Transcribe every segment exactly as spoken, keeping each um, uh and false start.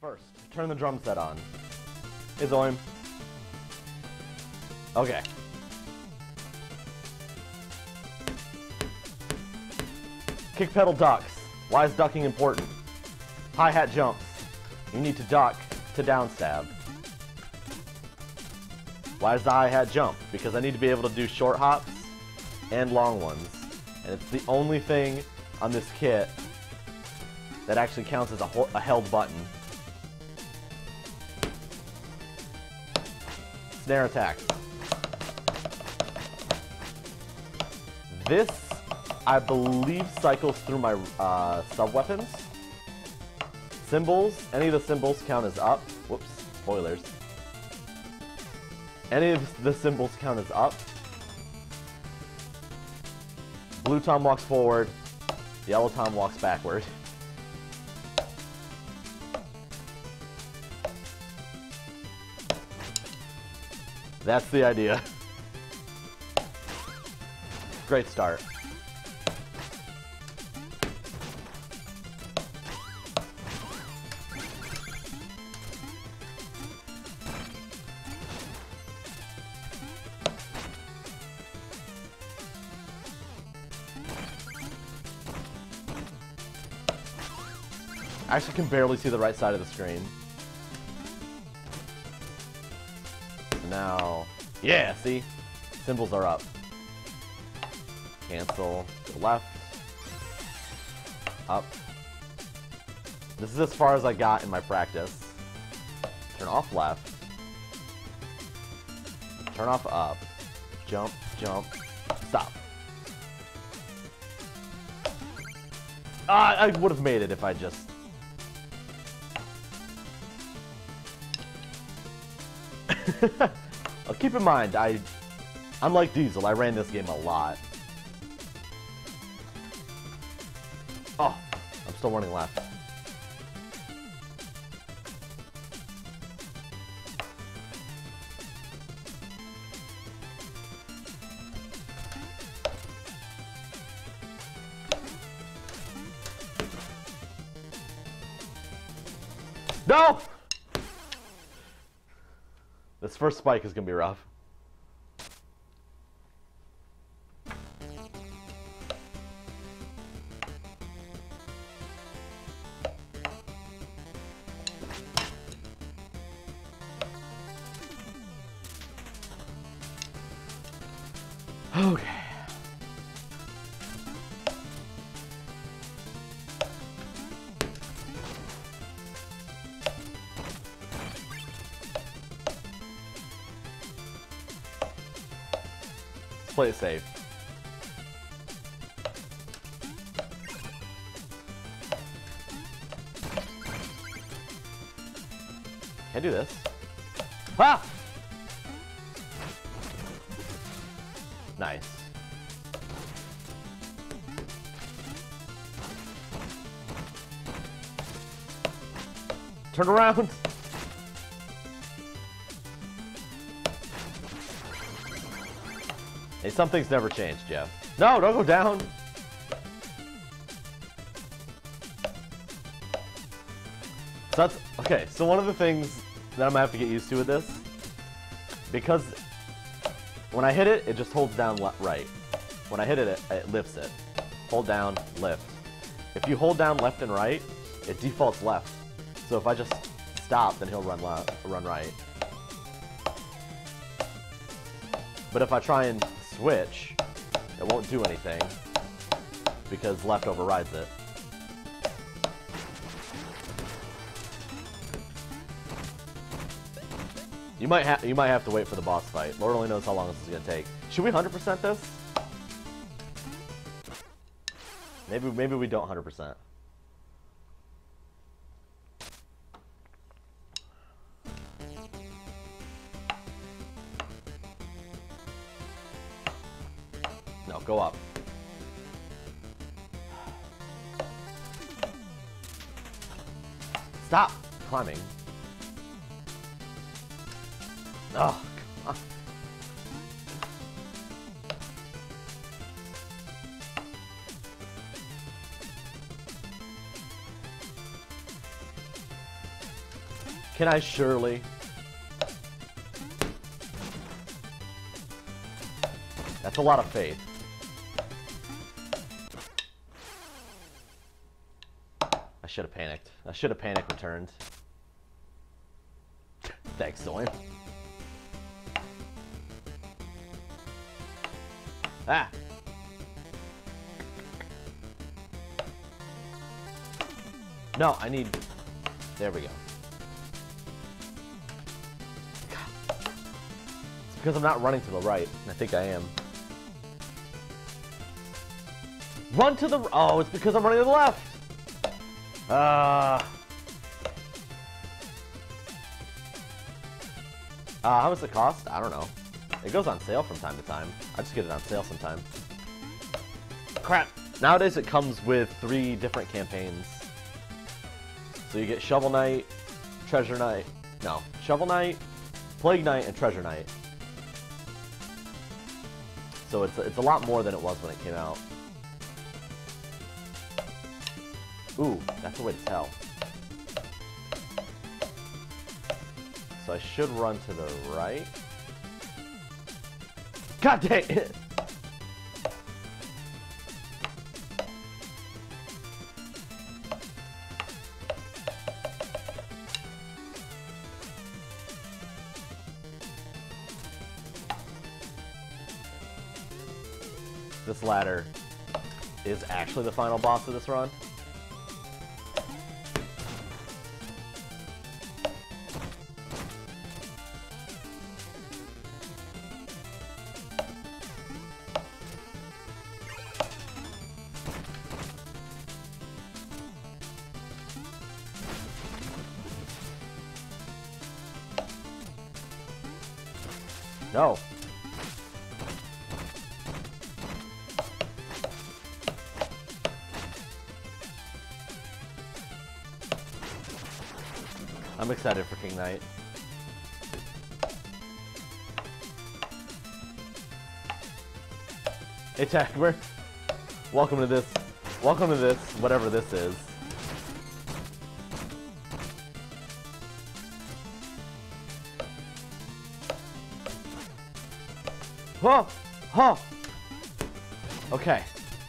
First, turn the drum set on. Hey, Zoyn. Okay. Kick pedal ducks. Why is ducking important? Hi-hat jumps. You need to duck to down stab. Why does the hi-hat jump? Because I need to be able to do short hops and long ones. And it's the only thing on this kit that actually counts as a, a held button. Snare attacks. This, I believe, cycles through my uh, sub-weapons. Cymbals, any of the cymbals count as up. Whoops, spoilers. Any of the cymbals count as up. Blue Tom walks forward, yellow Tom walks backward. That's the idea. Great start. I actually can barely see the right side of the screen. Now, yeah, see? Cymbals are up. Cancel to the left. Up. This is as far as I got in my practice. Turn off left. Turn off up. Jump, jump, stop. Uh, I would have made it if I just... Keep in mind, I, I'm like Diesel, I ran this game a lot. Oh, I'm still running left. No! This first spike is gonna be rough. Okay. Play it safe. Can't do this. Ah! Nice. Turn around. Hey, some things never change, Jeff. No, don't go down! So that's, okay, so one of the things that I'm gonna have to get used to with this, because when I hit it, it just holds down right. When I hit it, it, it lifts it. Hold down, lift. If you hold down left and right, it defaults left. So if I just stop, then he'll run left, run right. But if I try and switch, it won't do anything because left overrides it. You might have you might have to wait for the boss fight. Lord only knows how long this is gonna take. Should we one hundred percent this? Maybe maybe we don't one hundred percent. No, go up. Stop climbing. Oh, come on. Can I surely? That's a lot of faith. I should have panicked. I should have panic returned. Thanks, Zoyn. Ah! No, I need... There we go. God. It's because I'm not running to the right. I think I am. Run to the... Oh, it's because I'm running to the left! Ah... Uh... Uh, how much does it cost? I don't know. It goes on sale from time to time. I just get it on sale sometime. Crap! Nowadays it comes with three different campaigns. So you get Shovel Knight, Treasure Knight... No. Shovel Knight, Plague Knight, and Treasure Knight. So it's, it's a lot more than it was when it came out. Ooh, that's a way to tell. So I should run to the right. God dang it! This ladder is actually the final boss of this run. No. I'm excited for King Knight. Hey Takuma, welcome to this, welcome to this, whatever this is. Huh! Huh! Okay.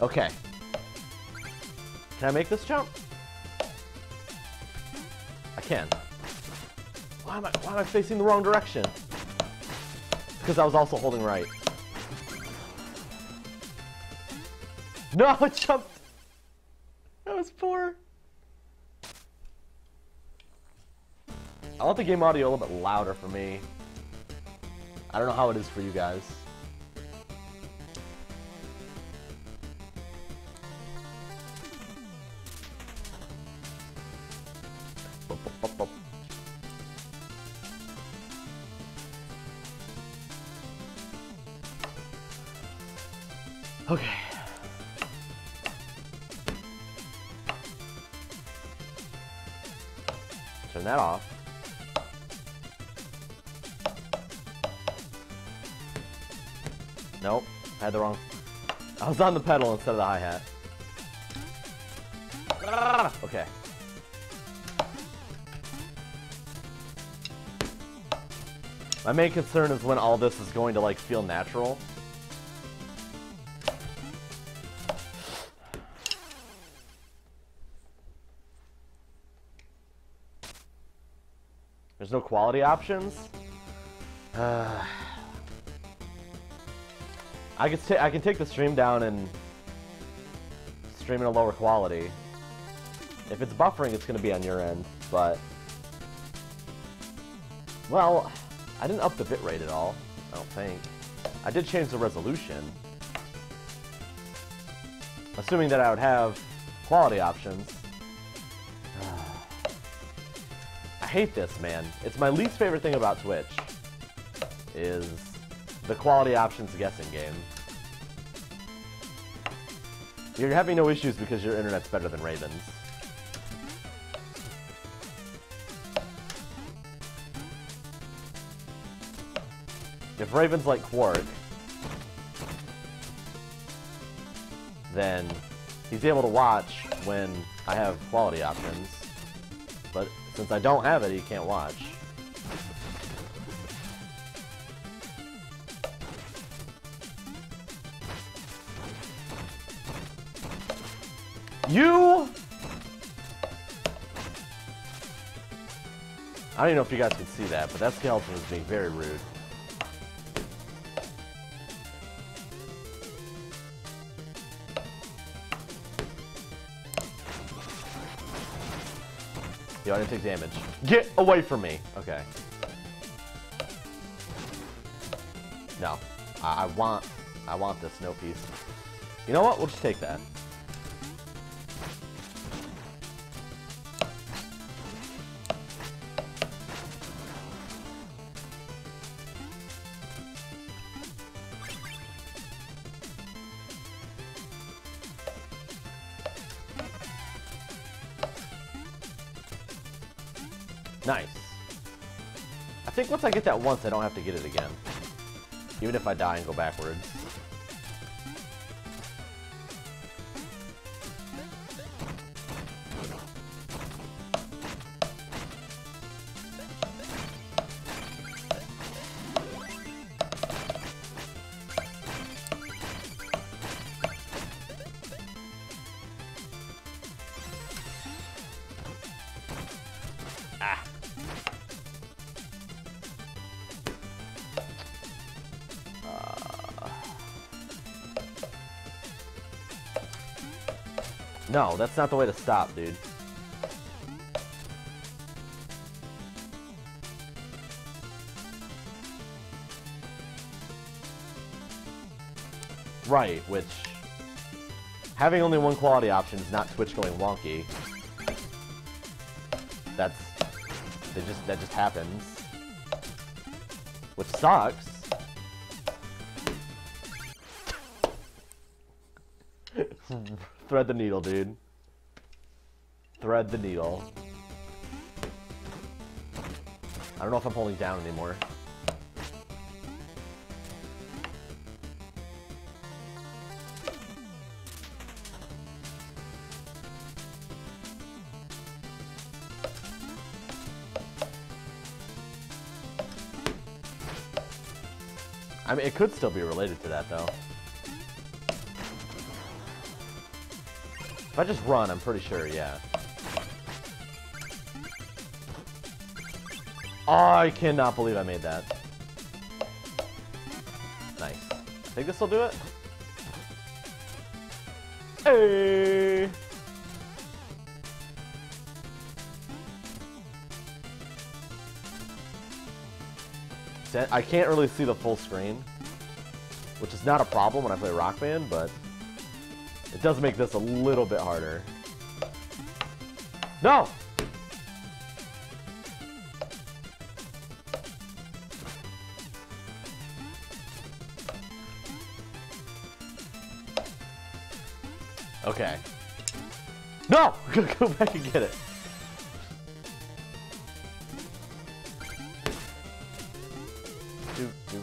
Okay. Can I make this jump? I can. Why am I, why am I facing the wrong direction? Because I was also holding right. No! I jumped! That was poor. I want the game audio a little bit louder for me. I don't know how it is for you guys. Okay. Turn that off. Nope, I had the wrong... I was on the pedal instead of the hi-hat. Okay. My main concern is when all this is going to, like, feel natural. There's no quality options. Uh, I can I can take the stream down and stream in a lower quality. If it's buffering, it's going to be on your end, but... Well, I didn't up the bitrate at all, I don't think. I did change the resolution. Assuming that I would have quality options. I hate this, man. It's my least favorite thing about Twitch, is the quality options guessing game. You're having no issues because your internet's better than Raven's. If Raven's like Quark, then he's able to watch when I have quality options. But Since I don't have it, he can't watch. You! I don't even know if you guys can see that, but that skeleton was being very rude. Yo, I didn't take damage. Get away from me! Okay. No. I, I want... I want this snow piece. You know what? We'll just take that. Nice. I think once I get that once, I don't have to get it again. Even if I die and go backwards. No, that's not the way to stop, dude. Right, which... having only one quality option is not Twitch going wonky. That's... They just, that just happens. Which sucks. Thread the needle, dude. Thread the needle. I don't know if I'm holding down anymore. I mean, it could still be related to that, though. If I just run, I'm pretty sure, yeah. I cannot believe I made that. Nice. I think this will do it. Hey! I can't really see the full screen, which is not a problem when I play Rock Band, but... it does make this a little bit harder. No! Okay. No! I'm gonna go back and get it. Doop, doop.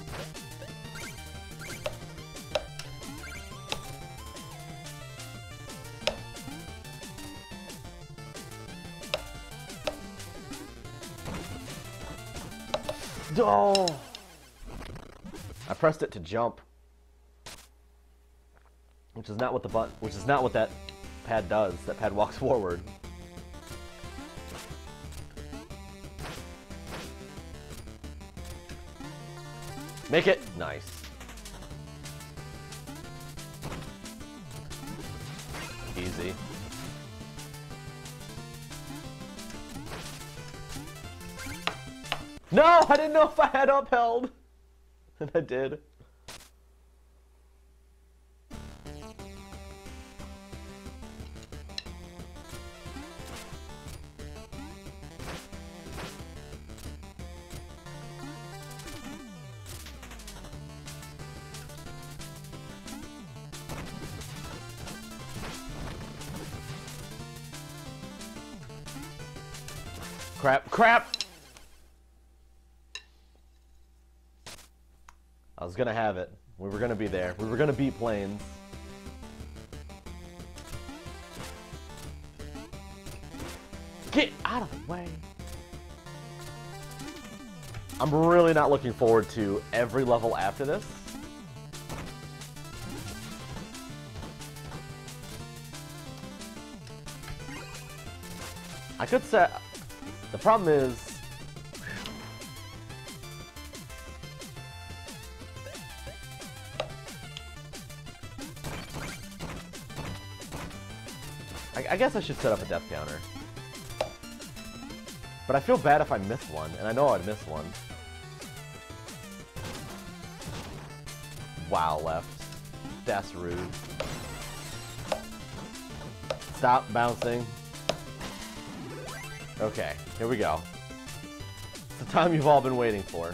Oh! I pressed it to jump, which is not what the button, which is not what that pad does. That pad walks forward. Make it nice. Easy. No! I didn't know if I had upheld! And I did. Crap, crap! I was gonna have it. We were gonna be there. We were gonna beat Plains. Get out of the way. I'm really not looking forward to every level after this. I could set... The problem is... I, I guess I should set up a death counter. But I feel bad if I miss one, and I know I'd miss one. Wow, left. That's rude. Stop bouncing. Okay, here we go. It's the time you've all been waiting for.